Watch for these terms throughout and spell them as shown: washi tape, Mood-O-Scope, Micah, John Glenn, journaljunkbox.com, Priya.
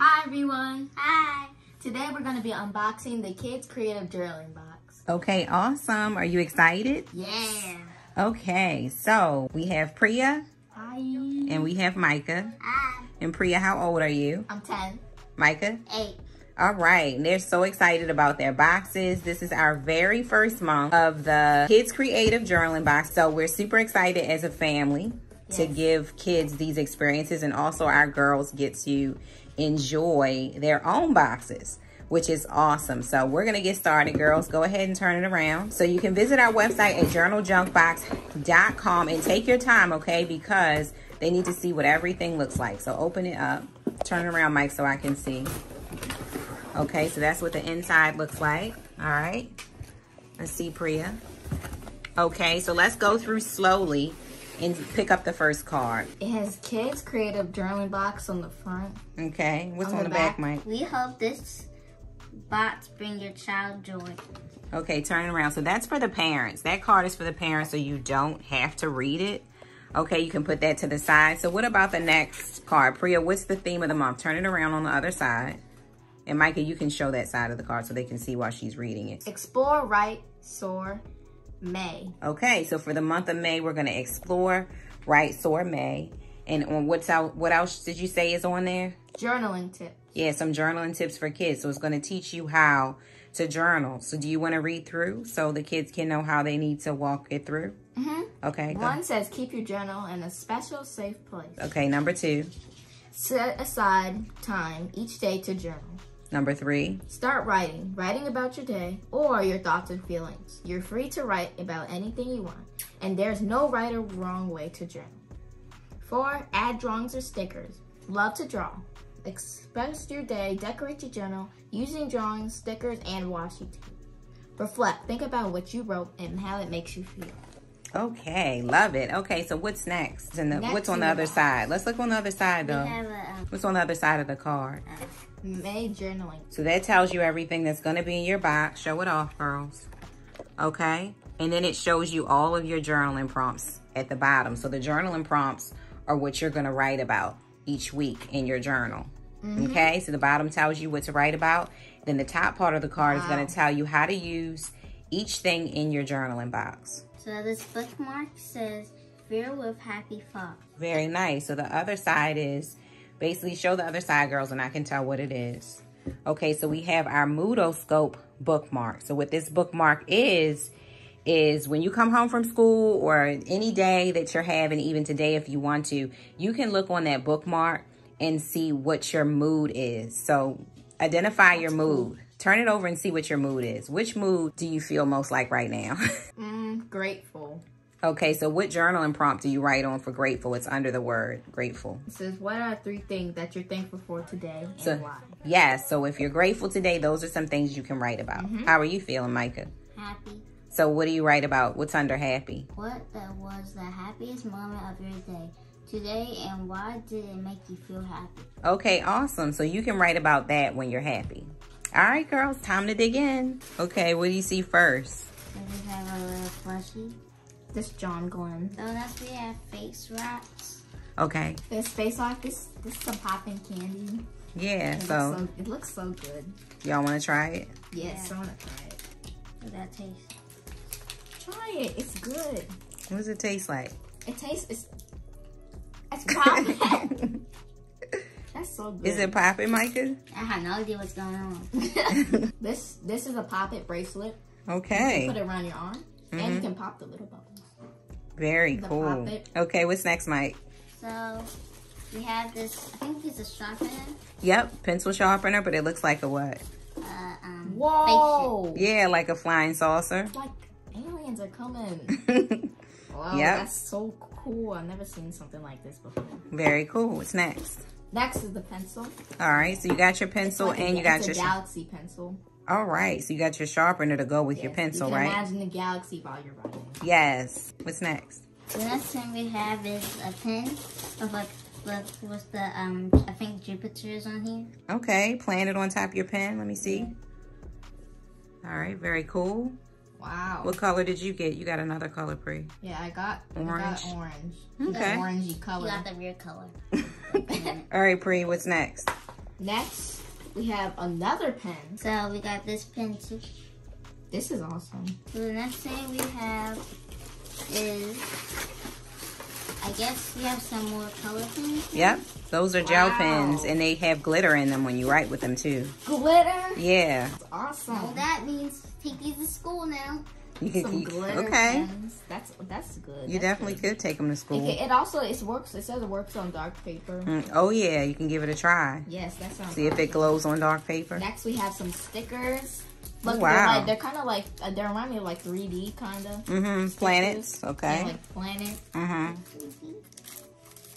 Hi everyone. Hi. Today we're going to be unboxing the Kids Creative Journaling Box. Okay, awesome. Are you excited? Yeah. Okay, so we have Priya. Hi. And we have Micah. Hi. And Priya, how old are you? I'm 10. Micah? 8. All right, and they're so excited about their boxes. This is our very first month of the Kids Creative Journaling Box. So we're super excited as a family to give kids these experiences, and also our girls get to enjoy their own boxes, which is awesome. So we're gonna get started, girls. Go ahead and turn it around. So you can visit our website at journaljunkbox.com and take your time, okay? Because they need to see what everything looks like. So open it up, turn it around, Mike, so I can see. Okay, so that's what the inside looks like. All right, let's see, Priya. Okay, so let's go through slowly and pick up the first card. It has Kids Creative Journaling Box on the front. Okay, what's on the back, Mike? We hope this box brings your child joy. Okay, turn around. So that's for the parents. That card is for the parents, so you don't have to read it. Okay, you can put that to the side. So what about the next card? Priya, what's the theme of the month? Turn it around on the other side. And Micah, you can show that side of the card so they can see while she's reading it. Explore, write, soar, May. Okay, so for the month of May, we're gonna explore, write, soar, May. And on what else did you say is on there? Journaling tips. Yeah, some journaling tips for kids. So it's gonna teach you how to journal. So do you wanna read through so the kids can know how they need to walk it through? Mm-hmm. Okay, go. One says, keep your journal in a special, safe place. Okay, number 2. Set aside time each day to journal. Number 3. Start writing. Writing about your day or your thoughts and feelings. You're free to write about anything you want, and there's no right or wrong way to journal. 4. Add drawings or stickers. Love to draw. Express your day. Decorate your journal using drawings, stickers, and washi tape. Reflect. Think about what you wrote and how it makes you feel. Okay, love it. Okay, so what's next? And what's on the other side? Let's look on the other side, though. What's on the other side of the card? May journaling. So that tells you everything that's going to be in your box. Show it off, girls. Okay? And then it shows you all of your journaling prompts at the bottom. So the journaling prompts are what you're going to write about each week in your journal. Mm-hmm. Okay? So the bottom tells you what to write about. Then the top part of the card is going to tell you how to use each thing in your journaling box. So this bookmark says, Fear with Happy Thoughts. Very nice. So the other side is... Basically, show the other side, girls, and I can tell what it is. Okay, so we have our Mood-O-Scope bookmark. So what this bookmark is when you come home from school or any day that you're having, even today if you want to, you can look on that bookmark and see what your mood is. So identify your mood. Turn it over and see what your mood is. Which mood do you feel most like right now? Grateful. Okay, so what journaling prompt do you write on for grateful? It's under the word grateful. It says, what are 3 things that you're thankful for today and why? Yes, so if you're grateful today, those are some things you can write about. Mm-hmm. How are you feeling, Micah? Happy. So what do you write about? What's under happy? What was the happiest moment of your day today and why did it make you feel happy? Okay, awesome. So you can write about that when you're happy. All right, girls, time to dig in. Okay, what do you see first? I have a little plushie. This John Glenn. Oh, that's we have face wraps. Okay. This face wrap, this is some popping candy. Yeah, it looks so good. Y'all want to try it? Yes, yeah. I want to try it. What that taste? Try it. It's good. What does it taste like? It tastes, it's popping. That's so good. Is it popping, Micah? I have no idea what's going on. This is a pop-it bracelet. Okay. You can put it around your arm. Mm-hmm. And you can pop the little bubbles. Very cool. Okay, what's next, Mike? So, we have this, I think it's a sharpener. Yep, pencil sharpener, but it looks like a what? Whoa! Yeah, like a flying saucer. It's like aliens are coming. Wow, that's so cool. I've never seen something like this before. Very cool. What's next? Next is the pencil. All right, so you got your pencil and you got your... It's a galaxy pencil. All right, so you got your sharpener to go with your pencil, right? You can imagine the galaxy while you're writing. Yes. What's next? The next thing we have is a pen of like what's the I think Jupiter is on here. Okay, plant it on top of your pen. Let me see. All right, very cool. Wow. What color did you get? You got another color, Pri. Yeah, I got orange. Okay. The orangey color. You got the weird color. All right, Pri. What's next? Next, we have another pen. So we got this pen too. This is awesome. So the next thing we have is, I guess we have some more color pens. Yep, those are gel pens, and they have glitter in them when you write with them too. Glitter? Yeah. That's awesome. Well, that means take these to school now. You can, some glitter pens. That's good. You definitely could take them to school. It also it says it works on dark paper. Oh yeah, you can give it a try. Yes, that sounds. See if it glows on dark paper. Next, we have some stickers. Look, they're kind of like they remind me of like 3D kind of. Mm-hmm. Planets. Okay. Yeah, like planets. Mm-hmm.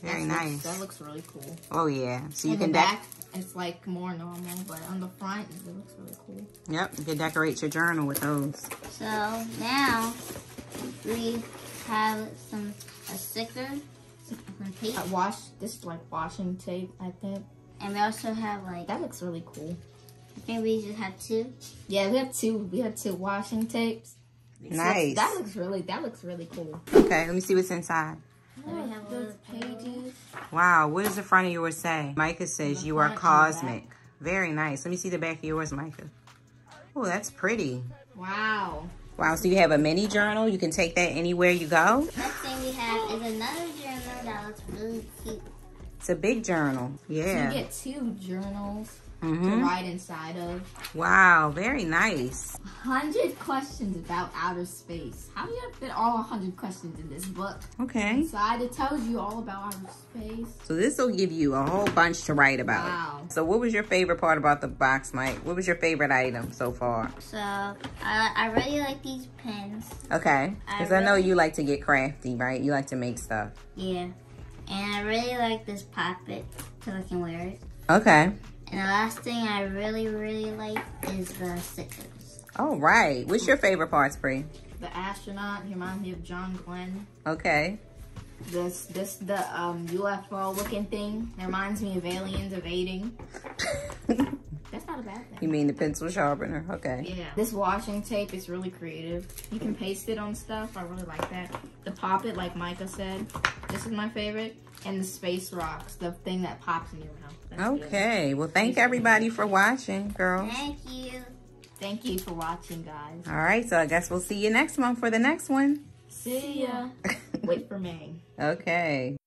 Very nice. That looks really cool. Oh yeah. So you can back. It's like more normal, but on the front, it looks really cool. Yep, you can decorate your journal with those. So now we have some sticker, some tape. This is like washing tape, I think. And we also have like that looks really cool. I think we just have two. Yeah, we have two. We have two washing tapes. Nice. So that looks really cool. Okay, let me see what's inside. Oh, we have those pages. Wow, what does the front of yours say? Micah says you are cosmic. Very nice. Let me see the back of yours, Micah. Oh, that's pretty. Wow. Wow, so you have a mini journal. You can take that anywhere you go. The next thing we have is another journal that looks really cute. It's a big journal. Yeah. So you get two journals to write inside of. Wow, very nice. 100 questions about outer space. How do you fit all 100 questions in this book? Okay. Inside it tells you all about outer space. So this will give you a whole bunch to write about. Wow. So what was your favorite part about the box, Mike? What was your favorite item so far? So I really like these pens. Okay. Because I know you like to get crafty, right? You like to make stuff. Yeah. And I really like this pocket because I can wear it. Okay. And the last thing I really, really like is the stickers. All right. What's your favorite parts, Pri? The astronaut. He reminds me of John Glenn. Okay. The UFO looking thing. It reminds me of aliens evading. That's not a bad thing. You mean the pencil sharpener? Okay. Yeah. This washing tape is really creative. You can paste it on stuff. I really like that. The poppet, like Micah said. This is my favorite. And the space rocks, the thing that pops in your mouth. That's okay. Good. Well, thank everybody for watching, girls. Thank you. Thank you for watching, guys. All right. So I guess we'll see you next month for the next one. See ya. Wait for May. Okay.